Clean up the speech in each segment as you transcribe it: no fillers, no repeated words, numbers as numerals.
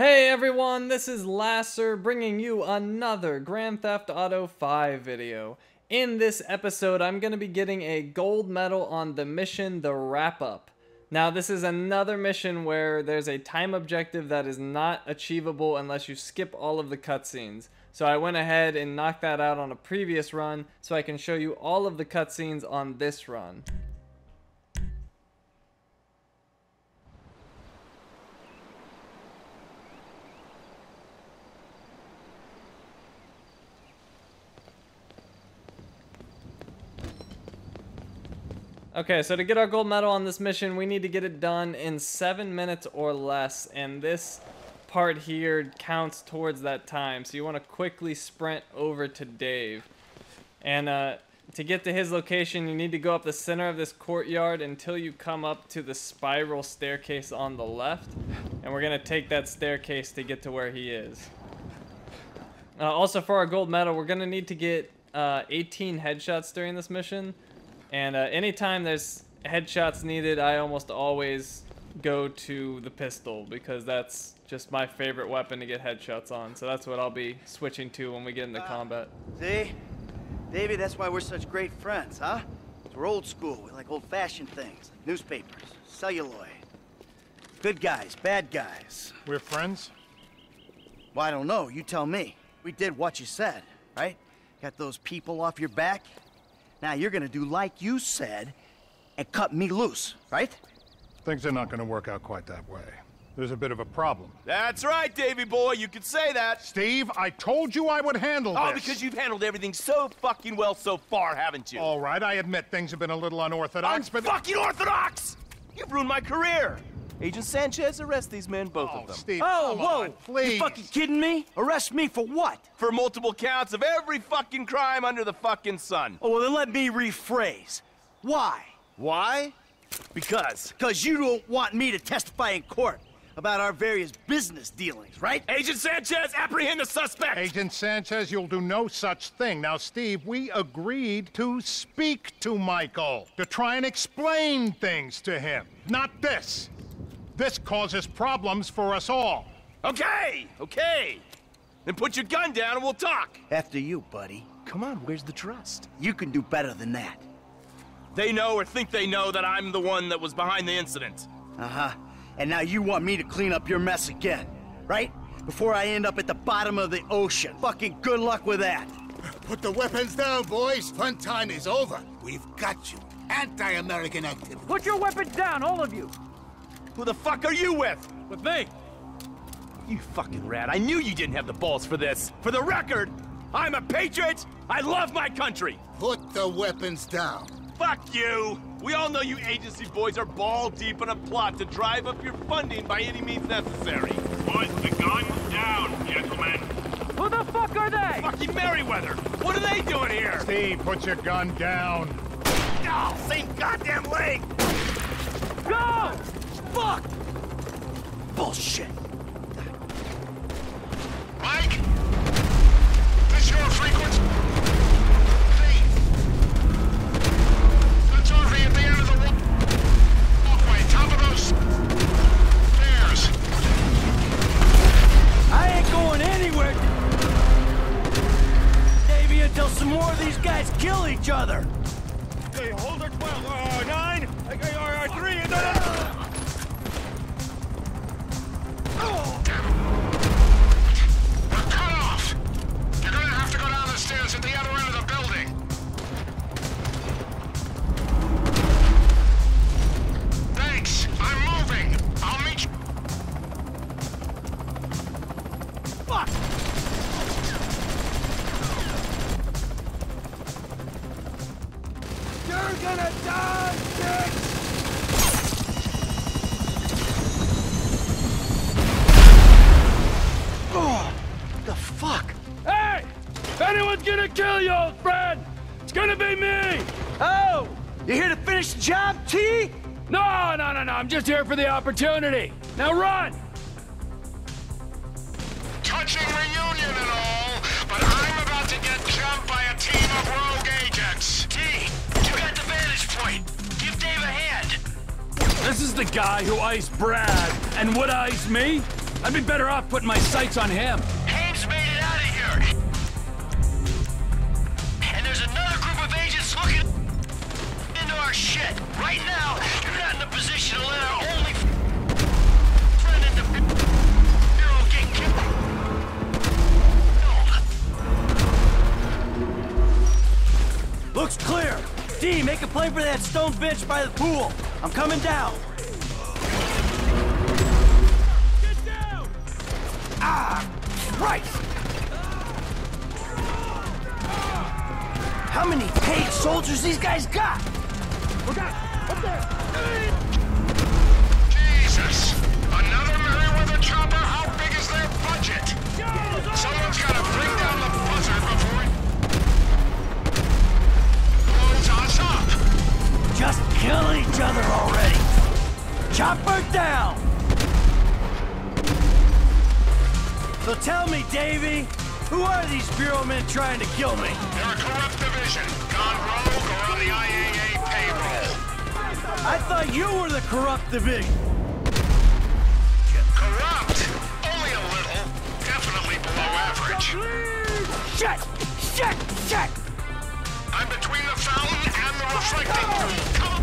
Hey everyone, this is Lester bringing you another Grand Theft Auto V video. In this episode, I'm going to be getting a gold medal on the mission, The Wrap Up. Now, this is another mission where there's a time objective that is not achievable unless you skip all of the cutscenes. So I went ahead and knocked that out on a previous run, so I can show you all of the cutscenes on this run. Okay, so to get our gold medal on this mission, we need to get it done in 7 minutes or less, and this part here counts towards that time, so you want to quickly sprint over to Dave. And to get to his location, you need to go up the center of this courtyard until you come up to the spiral staircase on the left, and we're going to take that staircase to get to where he is. Also, for our gold medal, we're going to need to get 18 headshots during this mission. And anytime there's headshots needed, I almost always go to the pistol because that's just my favorite weapon to get headshots on. So that's what I'll be switching to when we get into combat. See? David, that's why we're such great friends, huh? We're old school. We like old-fashioned things, like newspapers, celluloid. Good guys, bad guys. We're friends? Well, I don't know. You tell me. We did what you said, right? Got those people off your back? Now you're gonna do like you said and cut me loose, right? Things are not gonna work out quite that way. There's a bit of a problem. That's right, Davey boy, you could say that. Steve, I told you I would handle this. Oh, because you've handled everything so fucking well so far, haven't you? All right, I admit things have been a little unorthodox, but... fucking orthodox! You've ruined my career! Agent Sanchez, arrest these men, both of them. Steve, oh, whoa! On, please. You fucking kidding me? Arrest me for what? For multiple counts of every fucking crime under the fucking sun. Oh, well, then let me rephrase. Why? Why? Because. Because you don't want me to testify in court about our various business dealings, right? Agent Sanchez, apprehend the suspect! Agent Sanchez, you'll do no such thing. Now, Steve, we agreed to speak to Michael, to try and explain things to him, not this. This causes problems for us all. Okay, okay. Then put your gun down and we'll talk. After you, buddy. Come on, where's the trust? You can do better than that. They know or think they know that I'm the one that was behind the incident. Uh-huh. And now you want me to clean up your mess again, right? Before I end up at the bottom of the ocean. Fucking good luck with that. Put the weapons down, boys. Fun time is over. We've got you. Anti-American activity. Put your weapons down, all of you. Who the fuck are you with? With me! You fucking rat, I knew you didn't have the balls for this. For the record, I'm a patriot! I love my country! Put the weapons down. Fuck you! We all know you agency boys are ball deep in a plot to drive up your funding by any means necessary. Put the guns down, gentlemen. Who the fuck are they? Fucking Merryweather! What are they doing here? Steve, put your gun down. No, oh, same goddamn leg! Go! Fuck! Bullshit. Mike? This your frequency? Steve? That's over at the end of the walkway. Top of those stairs. I ain't going anywhere, Davey, until some more of these guys kill each other. Okay, hold her 12. 9. Okay, R3. And then... oh. We're cut off! You're gonna have to go down the stairs at the other end of the building. Thanks! I'm moving! I'll meet you... Fuck! You're gonna die, bitch! Gonna kill you, old friend! It's gonna be me! Oh! You here to finish the job, T? No, no, no, no, I'm just here for the opportunity. Now run! Touching reunion and all, but I'm about to get jumped by a team of rogue agents. T, you got the vantage point. Give Dave a hand. This is the guy who iced Brad and would ice me? I'd be better off putting my sights on him. Hames made it out of here. And there's another group of agents looking into our shit. Right now, you're not in a position to let our only friend in the bureau get killed. Looks clear. D, make a play for that stone bench by the pool. I'm coming down. Right! How many paid soldiers these guys got? Look out! Up there! Jesus! Another Merryweather chopper? How big is their budget? Someone's gotta bring down the buzzard before it blows us up! Just kill each other already! Chopper down! So tell me, Davey, who are these Bureau men trying to kill me? They're a corrupt division, gone rogue or on the IAA payroll. I thought you were the corrupt division. Corrupt? Only a little. Definitely below average. Shit! Shit! Shit! I'm between the fountain and the reflecting pool. Come on!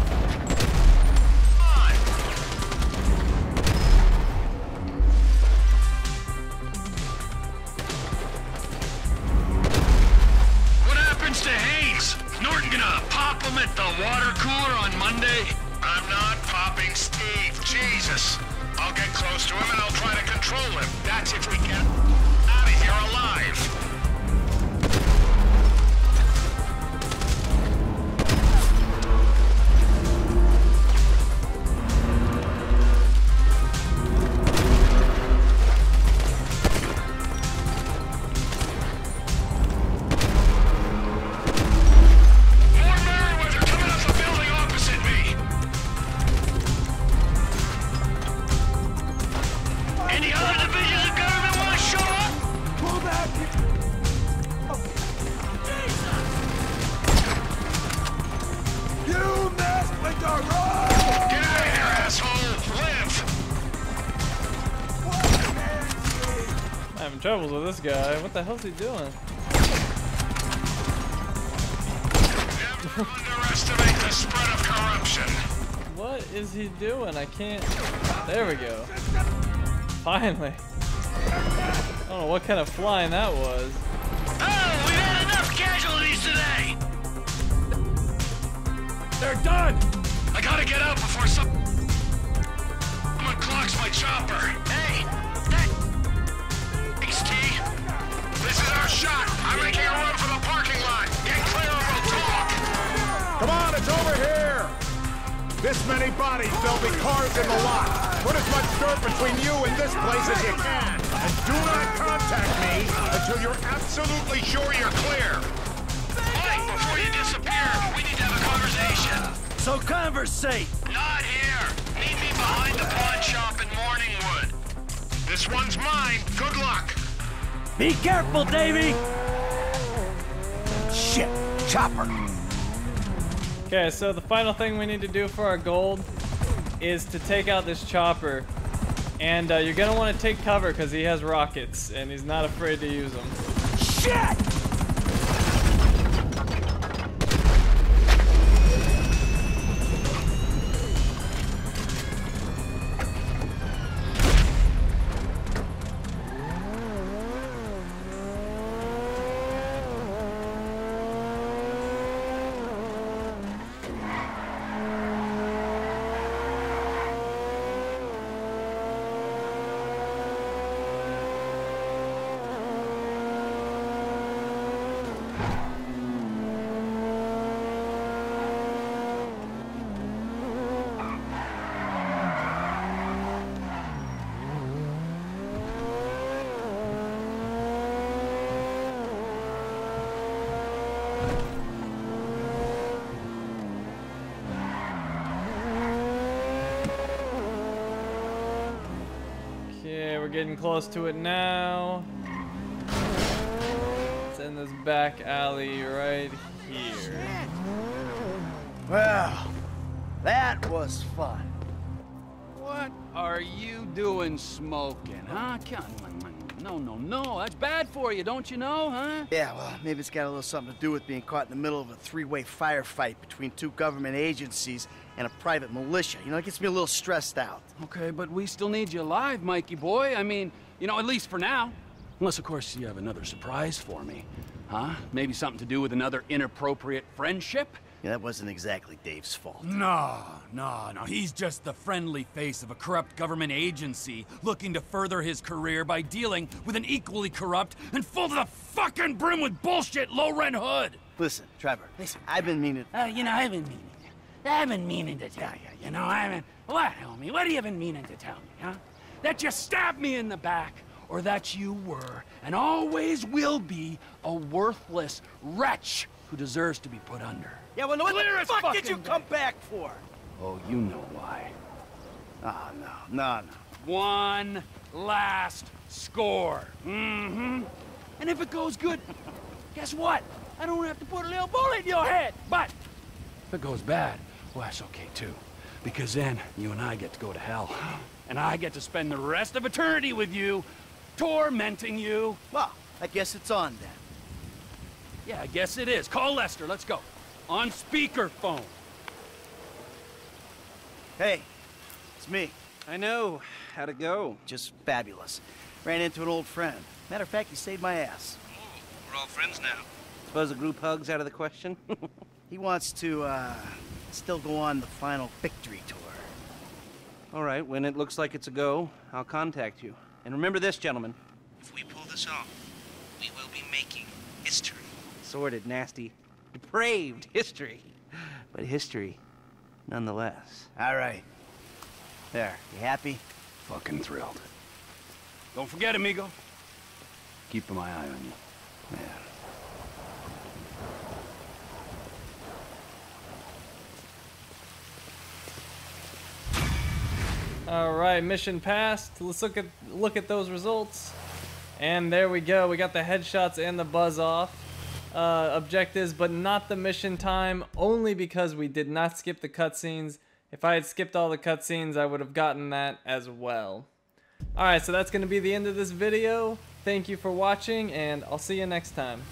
To Haynes. Norton gonna pop him at the water cooler on Monday? I'm not popping Steve, Jesus. I'll get close to him and I'll try to control him. That's if we get out of here alive. Troubles with this guy. What the hell's he doing? Never underestimate the spread of corruption. What is he doing? I can't. There we go. Finally. I don't know what kind of flying that was. Oh, we've had enough casualties today. They're done. I gotta get out before someone clocks my chopper. Hey. This is our shot. I'm making a run for the parking lot. Get clear or we'll talk. Come on, it's over here. This many bodies, there'll be cars in the lot. Put as much dirt between you and this place as you can. And do not contact me until you're absolutely sure you're clear. Mike, before you disappear, we need to have a conversation. So conversate. Not here. Meet me behind the pawn shop in Morningwood. This one's mine. Good luck. Be careful, Davey! Shit, chopper! Okay, so the final thing we need to do for our gold is to take out this chopper. And you're gonna want to take cover because he has rockets and he's not afraid to use them. Shit! We're getting close to it now. It's in this back alley right here. Well, that was fun. What are you doing smoking, huh? No, that's bad for you, don't you know, huh? Yeah, well, maybe it's got a little something to do with being caught in the middle of a three-way firefight between two government agencies and a private militia. You know, it gets me a little stressed out. Okay, but we still need you alive, Mikey boy. I mean, you know, at least for now. Unless, of course, you have another surprise for me, huh? Maybe something to do with another inappropriate friendship? Yeah, that wasn't exactly Dave's fault. No. He's just the friendly face of a corrupt government agency looking to further his career by dealing with an equally corrupt and full to the fucking brim with bullshit low-rent hood. Listen, Trevor, I've been meaning... I've been meaning to tell you, What, homie? What have you been meaning to tell me, huh? That you stabbed me in the back, or that you were, and always will be, a worthless wretch who deserves to be put under. Yeah, well, what the fuck did you come back for? Oh, you know why. Ah, no. One last score. Mm-hmm. And if it goes good, guess what? I don't have to put a little bullet in your head. But if it goes bad, well, that's okay, too. Because then you and I get to go to hell. And I get to spend the rest of eternity with you, tormenting you. Well, I guess it's on then. Yeah, I guess it is. Call Lester, let's go. On speakerphone. Hey, it's me. I know. How'd it go? Just fabulous. Ran into an old friend. Matter of fact, he saved my ass. Ooh, we're all friends now. Suppose a group hug's out of the question? He wants to, still go on the final victory tour. All right, when it looks like it's a go, I'll contact you. And remember this, gentlemen. If we pull this off, we will be making history. Sordid, nasty, depraved history, but history nonetheless. All right. There, you happy? Fucking thrilled. Don't forget, amigo. Keeping my eye on you. Yeah. All right, mission passed. Let's look at those results. And there we go. We got the headshots and the buzz off. Objectives, but not the mission time, only because we did not skip the cutscenes. If I had skipped all the cutscenes, I would have gotten that as well. Alright, so that's going to be the end of this video. Thank you for watching, and I'll see you next time.